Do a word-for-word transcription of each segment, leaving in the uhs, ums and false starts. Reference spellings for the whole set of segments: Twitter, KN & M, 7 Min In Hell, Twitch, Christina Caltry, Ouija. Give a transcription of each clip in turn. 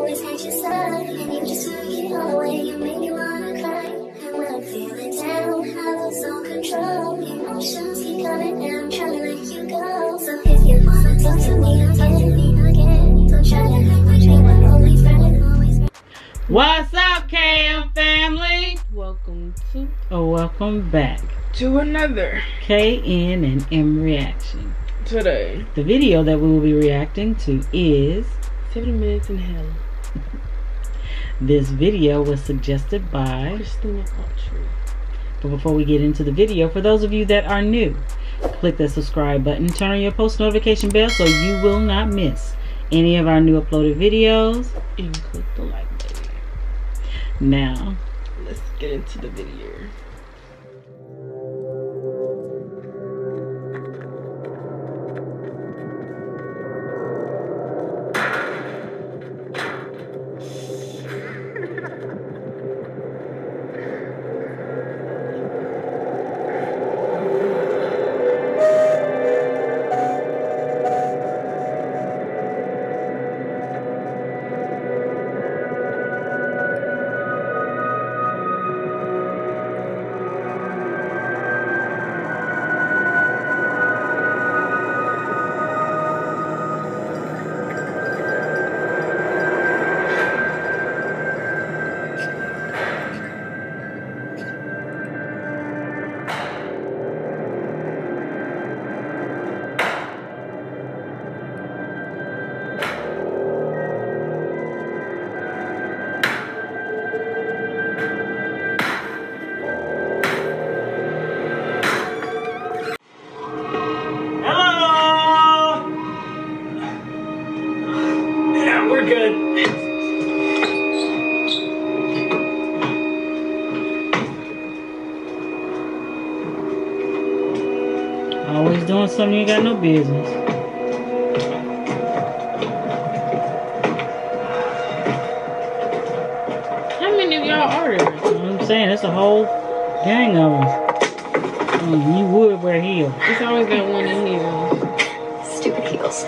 always had your side, and you just took it all away. You made me wanna cry. When I'm feeling down, I lose all control. Emotions keep coming and I'm trying to let you go. So if you wanna talk to me, I'm telling me again. Don't try to hide my dream, I'm always running, always running. What's up, K N family? Welcome to, or welcome back to another K N and M reaction. Today, the video that we will be reacting to is seven minutes in hell. This video was suggested by Christina Caltry. But before we get into the video, for those of you that are new, click that subscribe button, turn on your post notification bell so you will not miss any of our new uploaded videos, and click the like button. Now, let's get into the video. Always doing something you got no business. How many of y'all ordered? You know what I'm saying? That's a whole gang of them. Um, you would wear heels. It's always got one in heels. Stupid heels.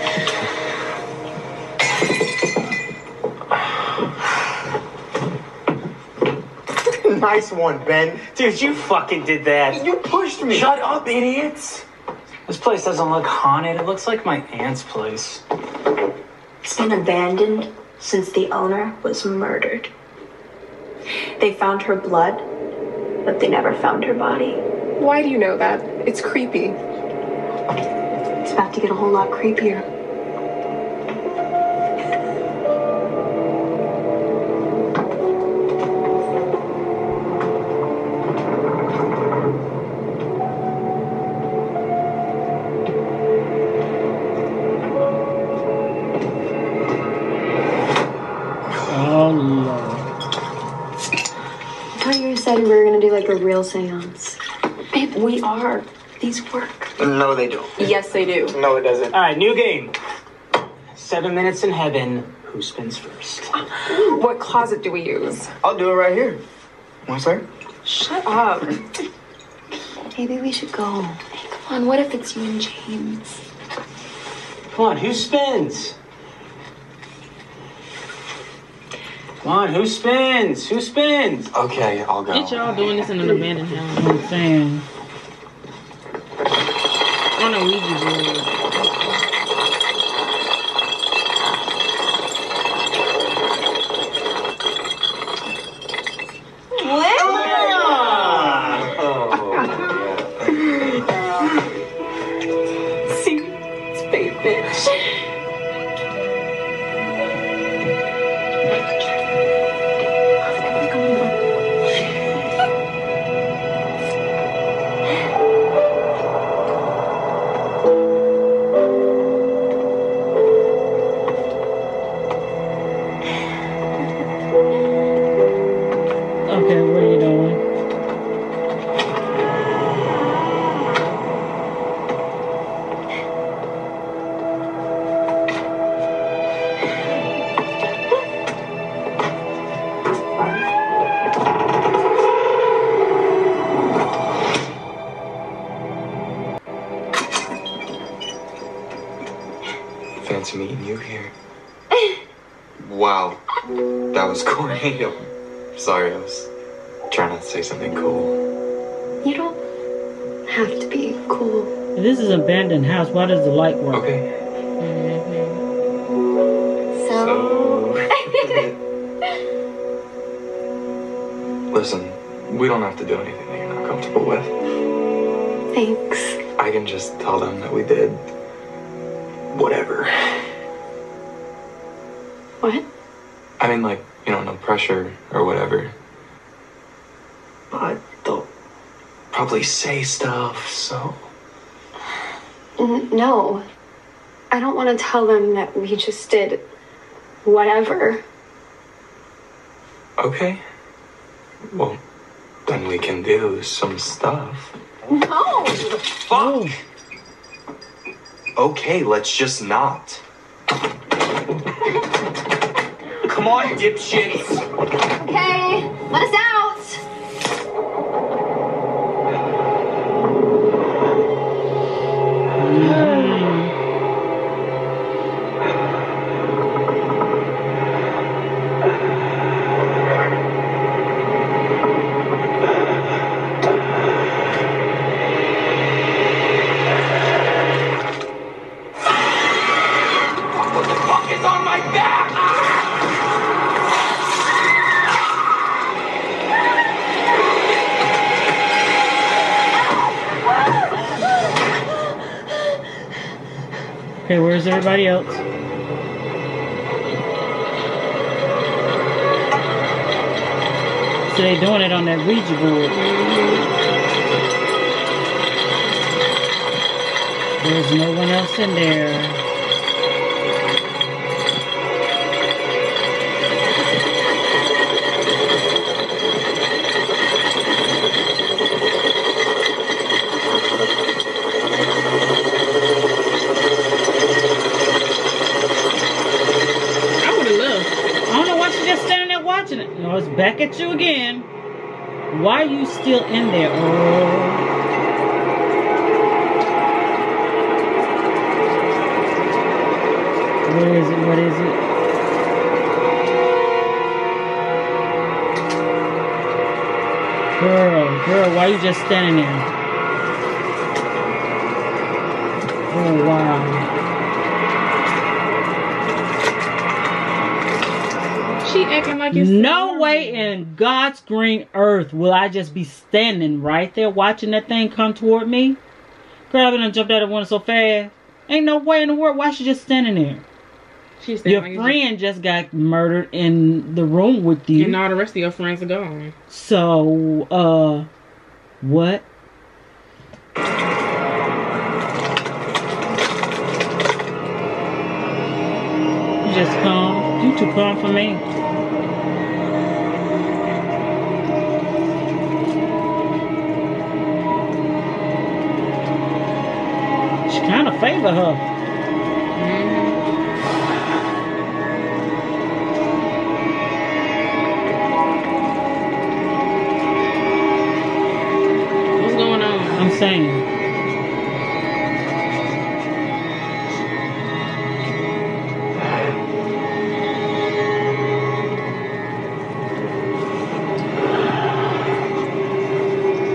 Nice one, Ben. Dude, you fucking did that. You pushed me. Shut up, idiots. This place doesn't look haunted. It looks like my aunt's place. It's been abandoned since the owner was murdered. They found her blood, but they never found her body. Why do you know that? It's creepy. It's about to get a whole lot creepier. We were gonna do like a real seance. Babe, we are. These work. No, they don't. Yes, they do. No, it doesn't. All right, new game. Seven minutes in heaven. Who spins first? What closet do we use? I'll do it right here. One second. Shut up. Maybe we should go. Hey, come on, what if it's you and James? Come on, who spins? Come on, who spins? Who spins? Okay, I'll go. Get y'all doing this in an abandoned house. You know what I'm saying? I know we do. What? Oh. Yeah. See, it's bait, bitch. Wow, that was corny. I'm sorry, I was trying not to say something cool. You don't have to be cool. This is an abandoned house. Why does the light work? Okay. Mm-hmm. So... so... Listen, we don't have to do anything that you're not comfortable with. Thanks. I can just tell them that we did... whatever. What? I mean, like, you know, no pressure or whatever. But they'll probably say stuff, so... N no. I don't want to tell them that we just did whatever. Okay. Well, then we can do some stuff. No! What the fuck? Okay, let's just not. Come on, dipshits! Okay, let us out! What the fuck is on my back? Okay, where's everybody else? So they doing it on that Ouija board. There's no one else in there. No, it's back at you again. Why are you still in there? Oh. What is it? What is it? Girl, girl, why are you just standing there? Oh, wow. She acting like it's no way in God's green earth will I just be standing right there watching that thing come toward me. Grabbing and jumped out of one so fast. Ain't no way in the world. Why she just standing there? She's standing. Your friend just got murdered in the room with you. And all the rest of your friends are gone. So, uh, what? You just calm. You too calm for me. Kind of favor her. Mm-hmm. What's going on? I'm saying.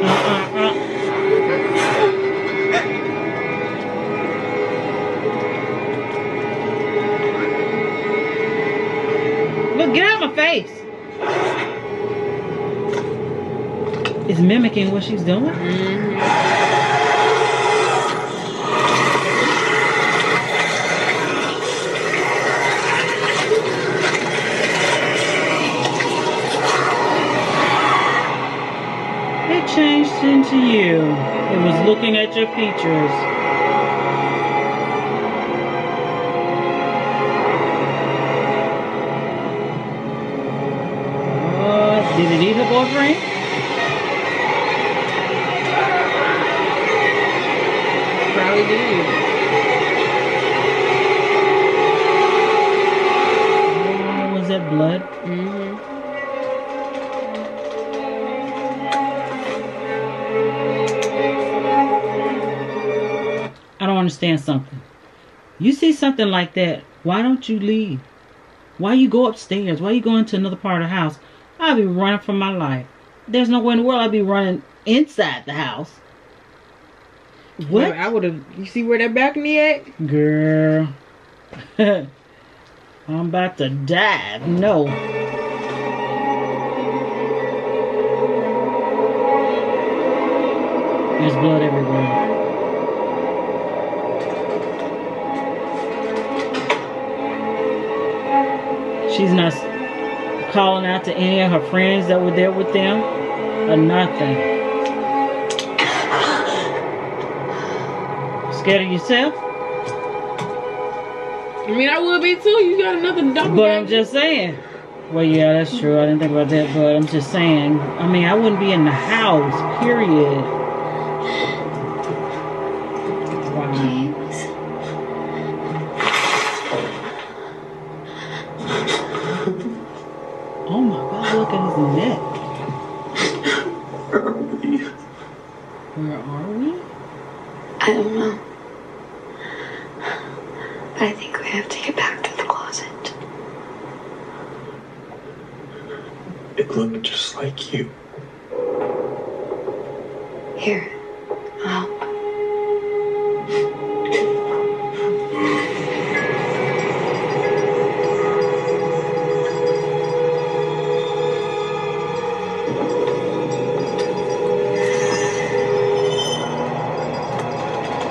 Uh-uh-uh. Face. It's mimicking what she's doing. Mm-hmm. It changed into you. It was looking at your features. Did it eat her boyfriend? Probably did. Oh, was that blood? Mm-hmm. I don't understand something. You see something like that, why don't you leave? Why you go upstairs? Why you go into another part of the house? I'd be running for my life. There's no way in the world I'd be running inside the house. What? I would have. You see where that balcony at? Girl. I'm about to dive. No. There's blood everywhere. She's not calling out to any of her friends that were there with them or nothing. Scared of yourself? I mean, I would be too. You got another double. But I'm just saying. Well, yeah, that's true. I didn't think about that, but I'm just saying. I mean, I wouldn't be in the house, period. Wow. Oh my God, look at his neck. Where are we? Where are we? I don't know. But I think we have to get back to the closet. It looked just like you. Here.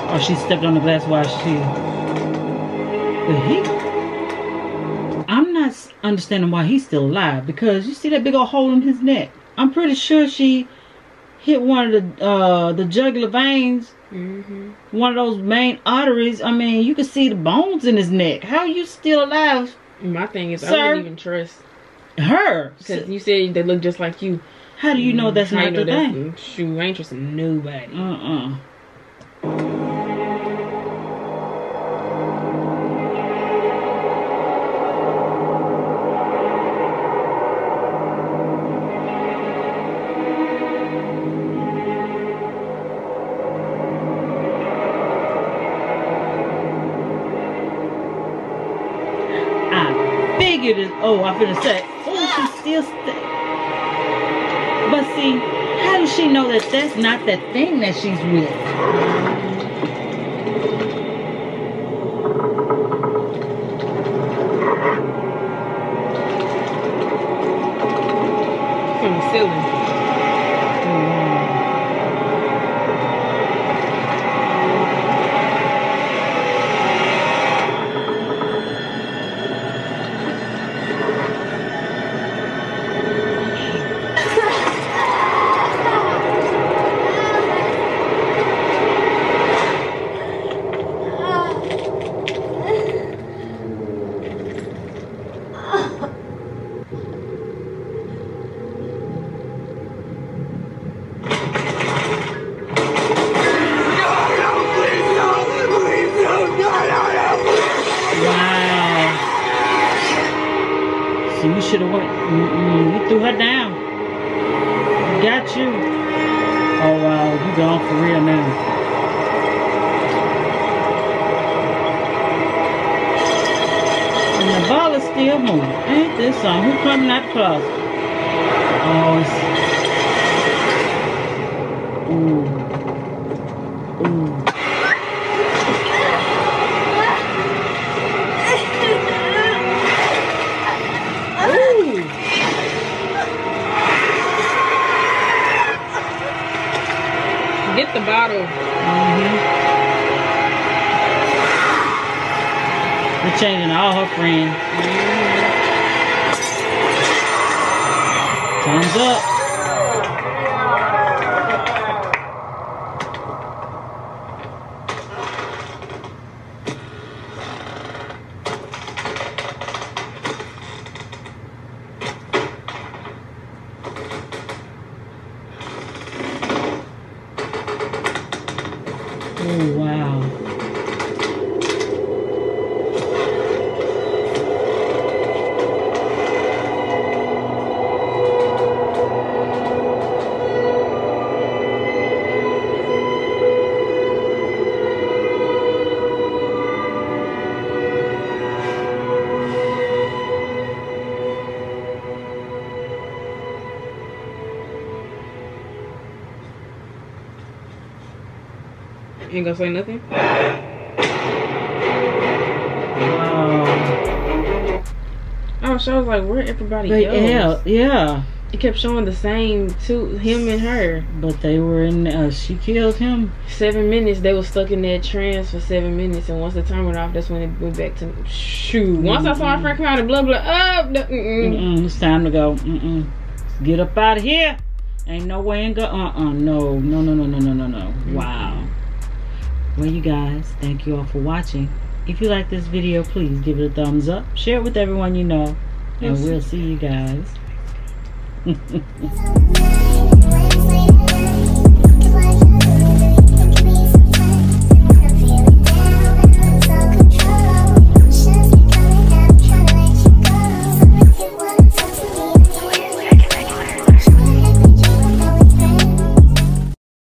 Oh, she stepped on the glass while she... The heck? I'm not understanding why he's still alive. Because you see that big old hole in his neck. I'm pretty sure she hit one of the uh, the jugular veins. Mm-hmm. One of those main arteries. I mean, you can see the bones in his neck. How are you still alive? My thing is, sir? I wouldn't even trust her. Because you said they look just like you. How do you know that's not the thing? Shoot, I ain't trusting nobody. Uh-uh. Oh, I'm finna say, oh, she still stay. But see, how does she know that that's not that thing that she's with? From the ceiling. Should have went. Mm-mm, you threw her down. Got you. Oh wow, you gone for real now. And the ball is still moving. Ain't this song? Who coming out the closet? Oh, it's... Ooh. Ooh. Get the bottle. Mm-hmm. They're changing all her friends. Mm-hmm. Time's up. Oh, wow. You ain't gonna say nothing? Um, oh, so I was like, where everybody they else? Yeah, yeah. It kept showing the same two, him and her. But they were in, uh, she killed him. Seven minutes, they were stuck in that trance for seven minutes. And once the time went off, that's when it went back to, shoot. Once mm-mm. I saw my friend come out and blah, blah, up. Oh, mm-mm. Mm-mm, it's time to go. Mm-mm. Get up out of here. Ain't no way and go, uh-uh, no, no, no, no, no, no, no, no. Wow. Well, you guys, thank you all for watching. If you like this video, please give it a thumbs up. Share it with everyone you know. And yes. We'll see you guys.